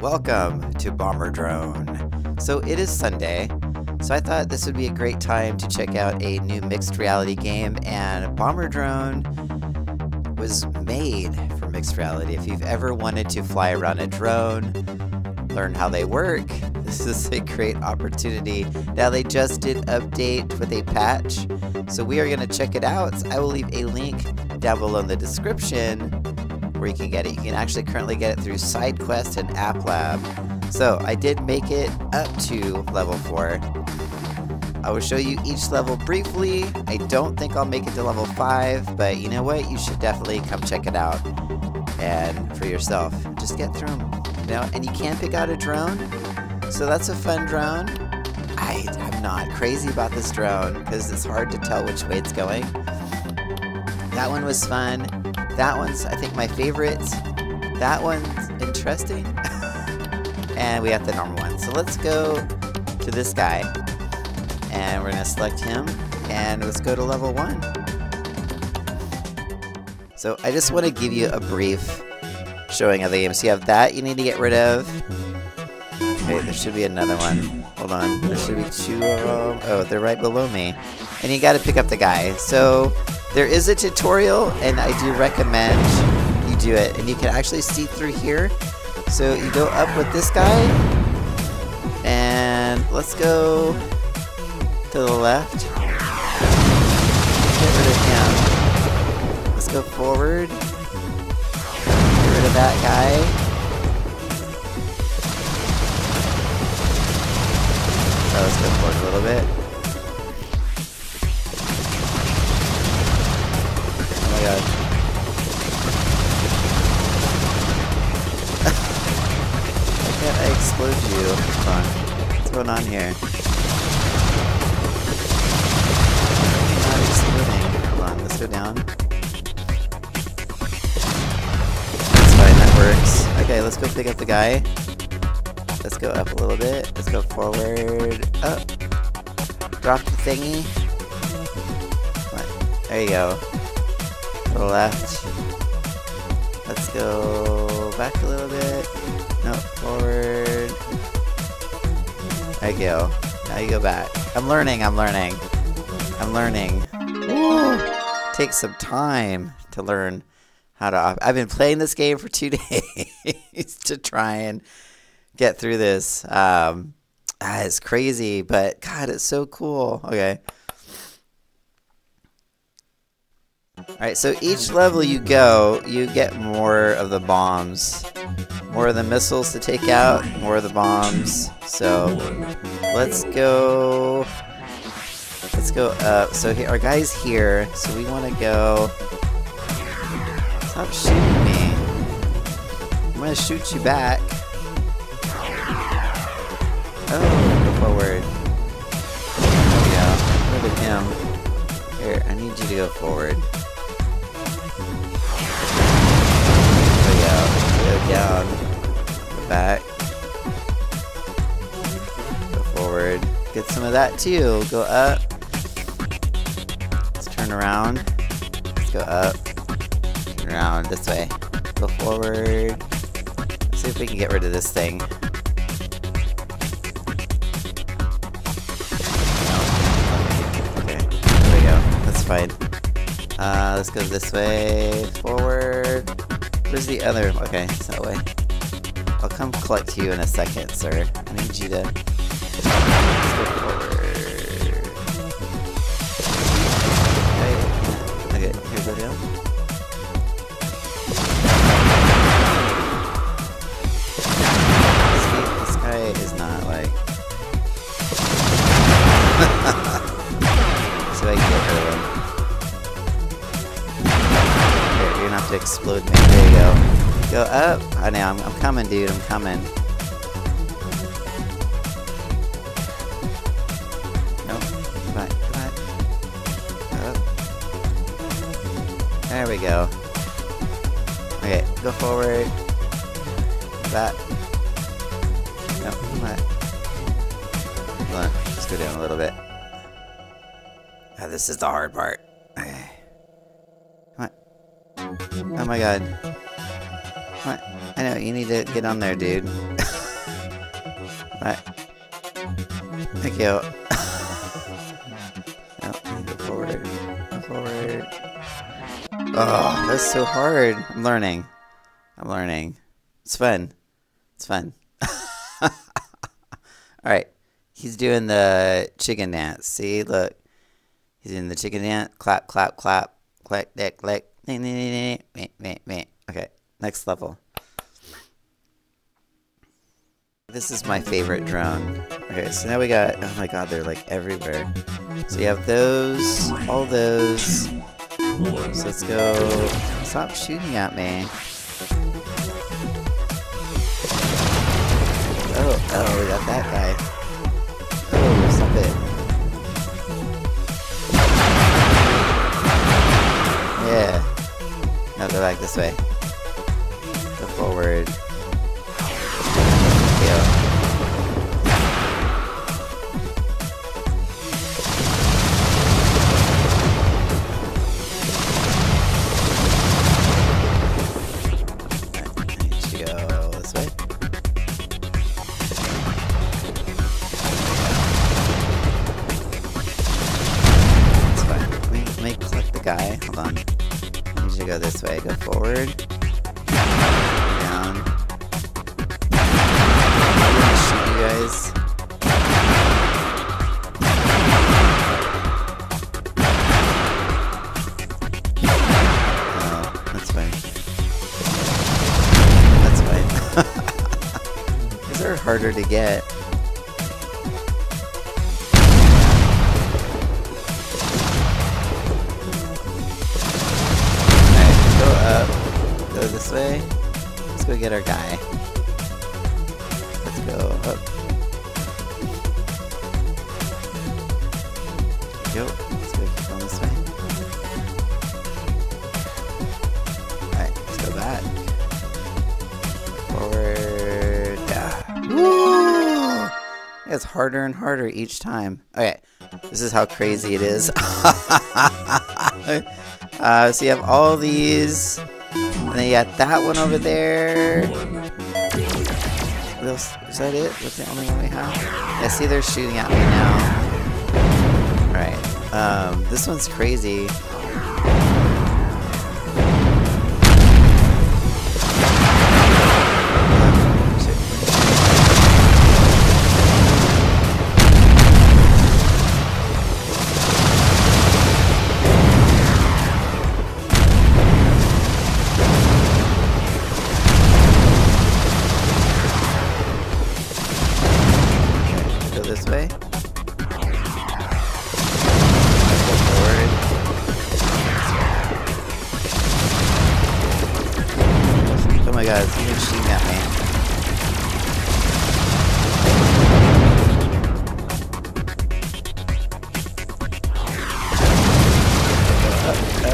Welcome to Bomber Drone. So it is Sunday, so I thought this would be a great time to check out a new mixed reality game, and Bomber Drone was made for mixed reality. If you've ever wanted to fly around a drone, learn how they work, this is a great opportunity. Now they just did update with a patch, so we are going to check it out. I will leave a link down below in the description where you can get it. You can actually currently get it through SideQuest and App Lab. So I did make it up to level 4. I will show you each level briefly. I don't think I'll make it to level 5, but you know what? You should definitely come check it out and for yourself. Just get through them, you know? And you can pick out a drone. So that's a fun drone. I'm not crazy about this drone because it's hard to tell which way it's going. That one was fun. That one's, I think, my favorite. That one's interesting. And we have the normal one. So let's go to this guy. And we're gonna select him. And let's go to level 1. So I just wanna give you a brief showing of the game. So you have that you need to get rid of. Wait, there should be another one. Hold on, there should be 2 of them. Oh, they're right below me. And you gotta pick up the guy. So there is a tutorial, and I do recommend you do it. And you can actually see through here. So you go up with this guy, and let's go to the left. Let's get rid of him. Let's go forward. Get rid of that guy. Oh, let's go forward a little bit. Explode you. Hold on. What's going on here? Not exploding. Hold on, let's go down. That's fine, that works. Okay, let's go pick up the guy. Let's go up a little bit. Let's go forward. Up. Drop the thingy. Come on. There you go. To the left. Let's go back a little bit. No, forward. There you go. Now you go back. I'm learning. Woo! Takes some time to learn how to I've been playing this game for 2 days to try and get through this. It's crazy, but God, it's so cool. Okay. Alright, so each level you go, you get more of the bombs. More of the missiles to take out, more of the bombs. So, let's go up. So here, our guy's here, so we want to go... Stop shooting me. I'm going to shoot you back. Oh, go forward. There we go. Look at him. Here, I need you to go forward. There we go. Go down. Go back. Go forward. Get some of that too. Go up. Let's turn around. Let's go up. Turn around this way. Go forward. Let's see if we can get rid of this thing. Fine. Let's go this way, forward. Where's the other? Okay, it's that way. I'll come collect you in a second, sir. I need you to... Let's go forward. Okay, here we go. See, this guy is not like... so I can get rid of him. To explode me. There you go. Go up. I know. I'm coming, dude. I'm coming. Nope. Come on. Come on. Up. There we go. Okay. Go forward. Back. Nope. Come on. Hold on. Let's go down a little bit. Oh, this is the hard part. Okay. Oh my God. What? I know, you need to get on there, dude. Right. Thank you. Oh, go forward. Go forward. Oh, that's so hard. I'm learning. I'm learning. It's fun. It's fun. Alright. He's doing the chicken dance. See? Look. He's doing the chicken dance. Clap, clap, clap. Click, click, click. Ding, ding, ding, ding. Wait, wait. Okay. Next level. This is my favorite drone. Okay, so now we got... Oh my god, they're like everywhere. So you have those. All those. So let's go... Stop shooting at me. Oh, we got that guy. Oh, stop it. Yeah. No, go back this way. Go forward. Hold on. I need you to go this way. Go forward. Down. I'm gonna shoot you guys. Oh, that's fine. That's fine. These are harder to get. This way. Let's go get our guy. Let's go up. Yo, let's go keep going this way. Alright, let's go back. Forward. Yeah. Woo! It's harder and harder each time. Okay, this is how crazy it is. So you have all these. And then you got that one over there. What else? Is that it? That's the only one we have? I see they're shooting at me now. Alright. This one's crazy.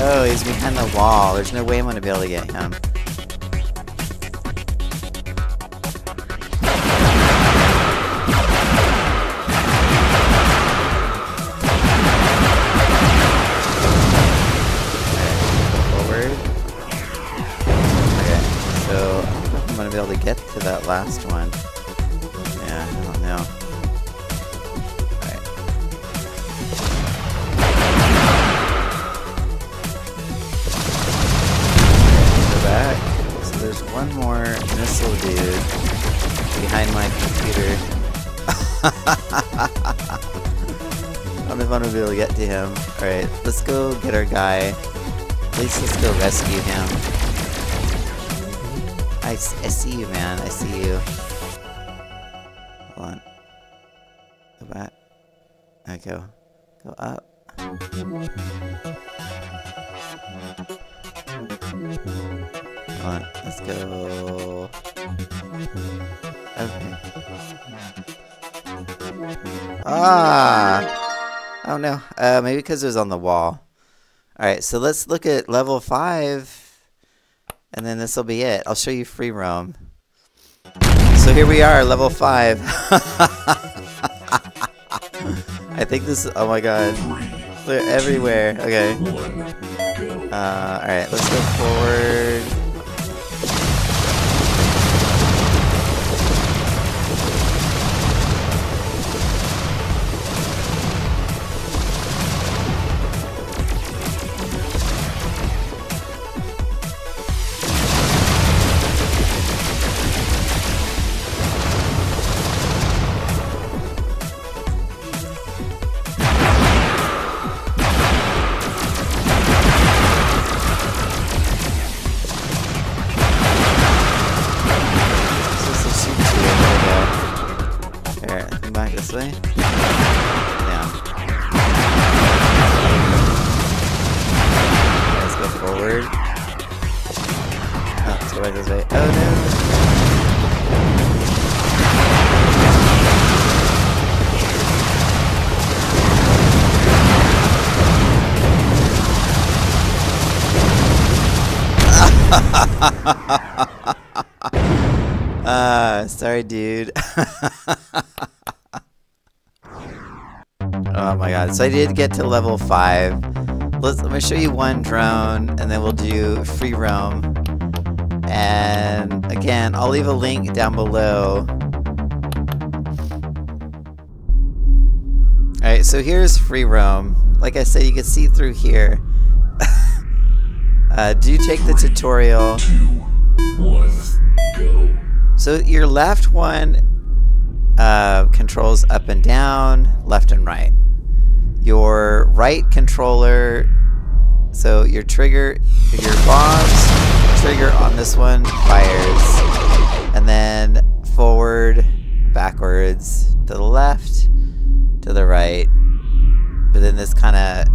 Oh, he's behind the wall. There's no way I'm gonna be able to get him. Forward. Okay, so I don't know if I'm gonna be able to get to that last one. Yeah, I don't know. There's one more missile dude behind my computer. I don't know if I'm gonna be able to get to him. Alright, let's go get our guy. At least let's go rescue him. I see you, man. I see you. Hold on. Go back. There we go. Go up. Hold on, let's go. Okay. Ah! Oh no. Maybe because it was on the wall. Alright, so let's look at level 5. And then this will be it. I'll show you free roam. So here we are, level 5. I think this is. Oh my god. They're everywhere. Okay. Alright, let's go forward. obviously. Down. Okay, let's go forward. Oh, let's go back this way. Oh no! Sorry, dude. Oh my god. So I did get to level 5. Let me show you one drone, and then we'll do free roam. And again, I'll leave a link down below. Alright, so here's free roam. Like I said, you can see through here. Do take the tutorial. 3, 2, 1, go. So your left one controls up and down, left and right. Your right controller, so your trigger, your bombs trigger on this one fires, and then forward, backwards, to the left, to the right. But then this kind of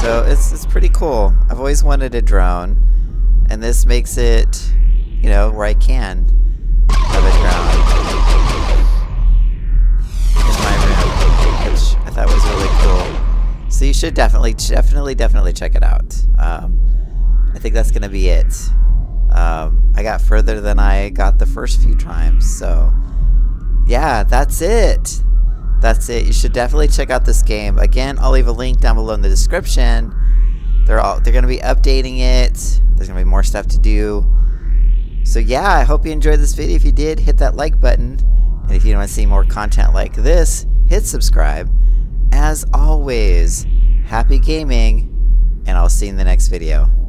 so it's pretty cool. I've always wanted a drone, and this makes it, you know, where I can have a drone in my room, which I thought was really cool. So you should definitely check it out. I think that's gonna be it. I got further than I got the first few times, so yeah, that's it. That's it. You should definitely check out this game. Again, I'll leave a link down below in the description. They're going to be updating it. There's going to be more stuff to do. So yeah, I hope you enjoyed this video. If you did, hit that like button. And if you want to see more content like this, hit subscribe. As always, happy gaming, and I'll see you in the next video.